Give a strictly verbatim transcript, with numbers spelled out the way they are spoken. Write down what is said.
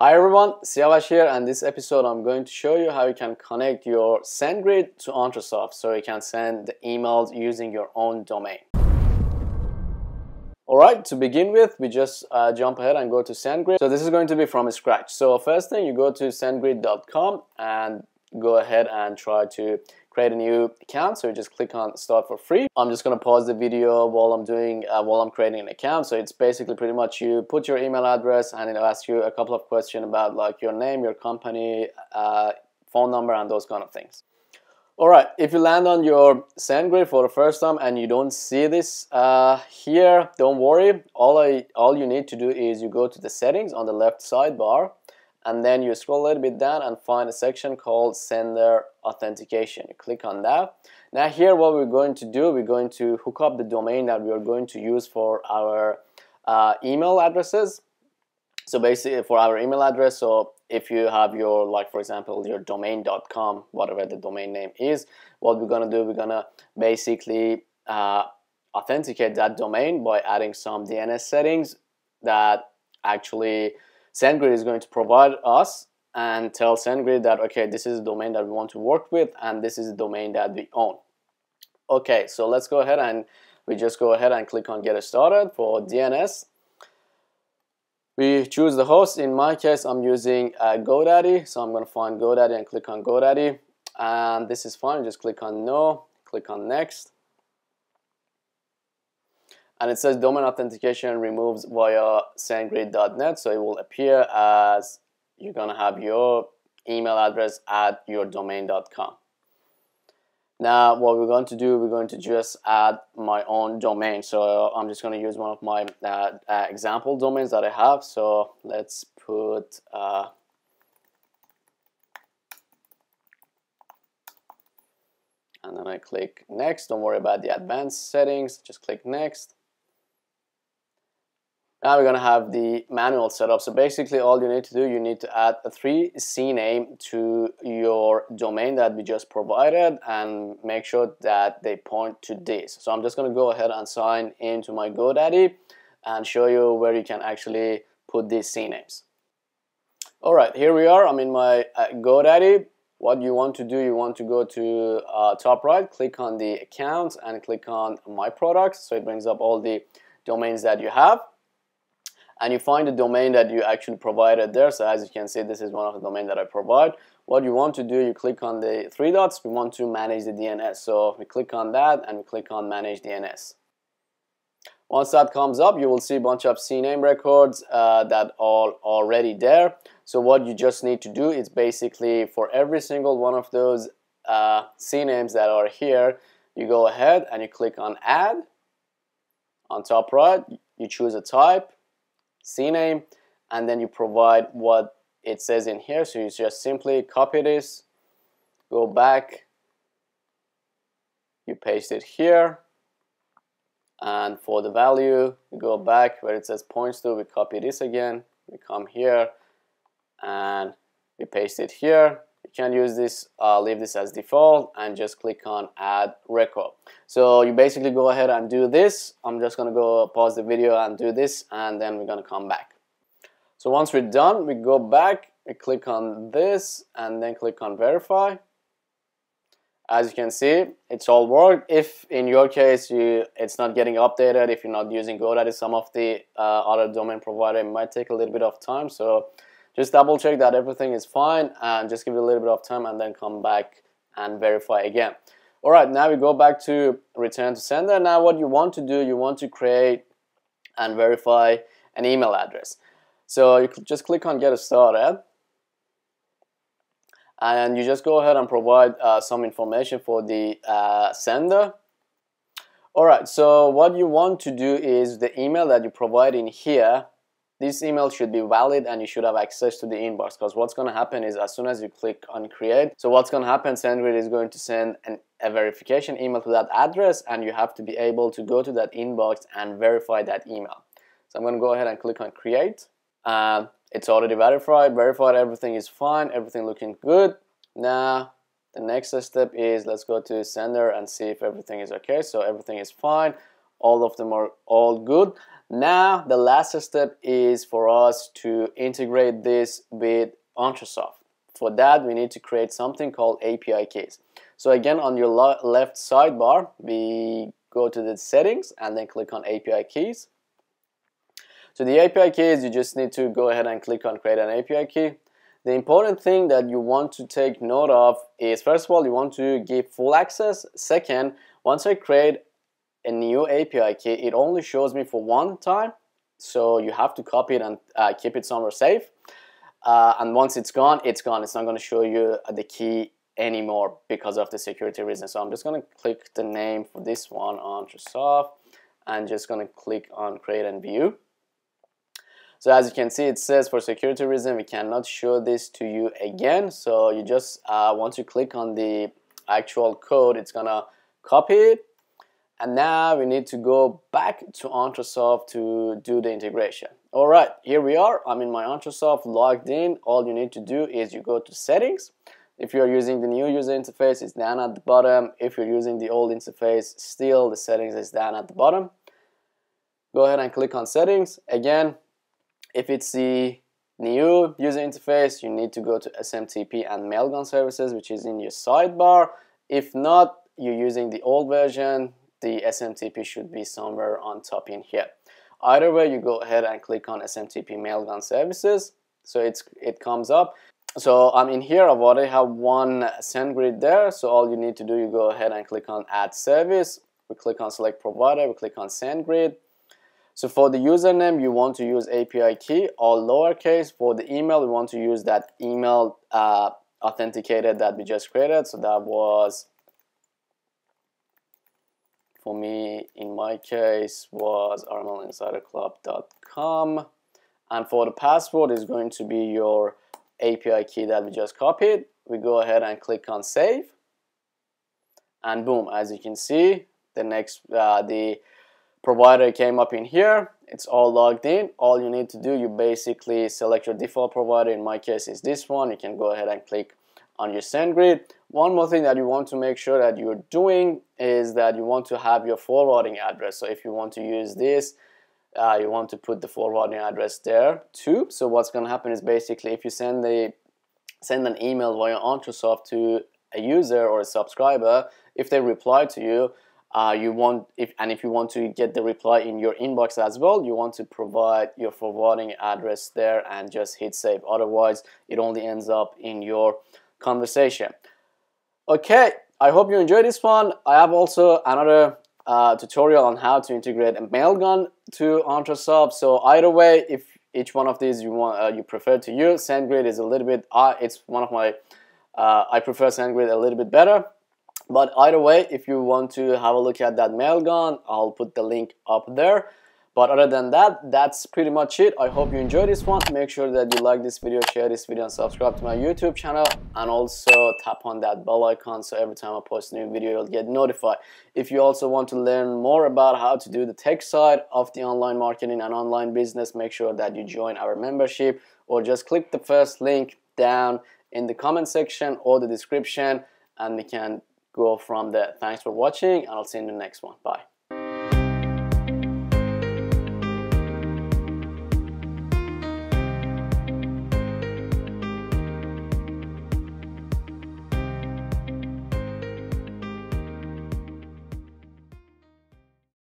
Hi everyone, Siavash here, and this episode I'm going to show you how you can connect your SendGrid to Entresoft so you can send the emails using your own domain. Alright, to begin with, we just uh, jump ahead and go to SendGrid. So this is going to be from scratch. So first thing, you go to sendgrid dot com and go ahead and try to create a new account. So you just click on start for free. I'm just going to pause the video while I'm doing uh, while I'm creating an account. So it's basically pretty much you put your email address and it'll ask you a couple of questions about like your name, your company, uh, phone number, and those kind of things. Alright, if you land on your SendGrid for the first time and you don't see this uh, here, don't worry. All, I, all you need to do is you go to the settings on the left sidebar and then you scroll a little bit down and find a section called Sender Authentication. You click on that. Now here what we're going to do, we're going to hook up the domain that we are going to use for our uh, email addresses. So basically for our email address, so if you have your, like for example, your domain dot com, whatever the domain name is, what we're gonna do, we're gonna basically uh, authenticate that domain by adding some D N S settings that actually SendGrid is going to provide us and tell SendGrid that, okay, this is the domain that we want to work with and this is the domain that we own. Okay, so let's go ahead and we just go ahead and click on Get Started for D N S. We choose the host. In my case, I'm using uh, GoDaddy. So I'm going to find GoDaddy and click on GoDaddy. And this is fine. Just click on No. Click on Next. And it says domain authentication removes via SendGrid dot net. So it will appear as you're going to have your email address at your domain dot com. Now, what we're going to do, we're going to just add my own domain. So I'm just going to use one of my uh, uh, example domains that I have. So let's put uh, and then I click next. Don't worry about the advanced settings. Just click next. Now we're going to have the manual setup. So basically all you need to do, you need to add a three C name to your domain that we just provided and make sure that they point to this. So I'm just going to go ahead and sign into my GoDaddy and show you where you can actually put these C names. Alright, here we are. I'm in my uh, GoDaddy. What you want to do, you want to go to uh, top right, click on the accounts and click on my products. So it brings up all the domains that you have. And you find the domain that you actually provided there. So as you can see, this is one of the domain that I provide. What you want to do, you click on the three dots. We want to manage the D N S. So we click on that and we click on manage D N S. Once that comes up, you will see a bunch of C name records uh, that are already there. So what you just need to do is basically for every single one of those uh, C names that are here, you go ahead and you click on add. On top right, you choose a type. C name, and then you provide what it says in here. So you just simply copy this, go back, you paste it here, and for the value you go back where it says points to, we copy this again, we come here and we paste it here. You can use this, uh, leave this as default and just click on add record. So you basically go ahead and do this. I'm just going to go pause the video and do this and then we're going to come back. So once we're done, we go back, we click on this and then click on verify. As you can see, it's all worked. If in your case you, it's not getting updated, if you're not using GoDaddy, some of the uh, other domain provider, it might take a little bit of time. So just double check that everything is fine and just give it a little bit of time and then come back and verify again. Alright, now we go back to return to sender. Now what you want to do, you want to create and verify an email address. So you just click on get started and you just go ahead and provide uh, some information for the uh, sender. Alright, so what you want to do is the email that you provide in here, this email should be valid and you should have access to the inbox, because what's going to happen is as soon as you click on create, so what's going to happen, SendGrid is going to send an, a verification email to that address and you have to be able to go to that inbox and verify that email. So I'm going to go ahead and click on create. Uh, it's already verified, verified, everything is fine, everything looking good. Now the next step is let's go to sender and see if everything is okay. So everything is fine. All of them are all good. Now the last step is for us to integrate this with Entresoft. For that, we need to create something called A P I keys. So again, on your left sidebar, we go to the settings and then click on A P I keys. So the A P I keys, you just need to go ahead and click on create an A P I key. The important thing that you want to take note of is, first of all, you want to give full access. Second, once I create a new A P I key, it only shows me for one time, so you have to copy it and uh, keep it somewhere safe. Uh, and once it's gone, it's gone. It's not going to show you the key anymore because of the security reasons. So I'm just going to click the name for this one, Entresoft, and just going to click on create and view. So as you can see, it says for security reason we cannot show this to you again. So you just uh, once you click on the actual code, it's going to copy it. And now we need to go back to Entresoft to do the integration. All right, here we are. I'm in my Entresoft logged in. All you need to do is you go to settings. If you're using the new user interface, it's down at the bottom. If you're using the old interface, still the settings is down at the bottom. Go ahead and click on settings. Again, if it's the new user interface, you need to go to S M T P and Mailgun services, which is in your sidebar. If not, you're using the old version, the S M T P should be somewhere on top in here. Either way, you go ahead and click on S M T P Mailgun services, so it's it comes up. So I'm in here, I've already have one SendGrid there, so all you need to do, you go ahead and click on add service, we click on select provider, we click on SendGrid. So for the username, you want to use A P I key, all lowercase. For the email, we want to use that email uh, authenticated that we just created, so that was, for me, in my case, was R M L Insider Club dot com. And for the password, is going to be your A P I key that we just copied. We go ahead and click on save, and boom, as you can see, the next uh, the provider came up in here. It's all logged in. All you need to do, you basically select your default provider. In my case, is this one. You can go ahead and click on your SendGrid. One more thing that you want to make sure that you're doing is that you want to have your forwarding address. So if you want to use this, uh, you want to put the forwarding address there too. So what's going to happen is basically if you send a send an email via Entresoft to a user or a subscriber, if they reply to you, uh, you want if and if you want to get the reply in your inbox as well, you want to provide your forwarding address there and just hit save. Otherwise, it only ends up in your conversation. Okay, I hope you enjoyed this one. I have also another uh, tutorial on how to integrate a Mailgun to Entresoft. So either way, if each one of these you want, uh, you prefer to use, SendGrid is a little bit. Uh, it's one of my. Uh, I prefer SendGrid a little bit better. But either way, if you want to have a look at that Mailgun, I'll put the link up there. But other than that, that's pretty much it. I hope you enjoyed this one. Make sure that you like this video, share this video, and subscribe to my YouTube channel. And also tap on that bell icon so every time I post a new video, you'll get notified. If you also want to learn more about how to do the tech side of the online marketing and online business, make sure that you join our membership or just click the first link down in the comment section or the description, and we can go from there. Thanks for watching, and I'll see you in the next one. Bye.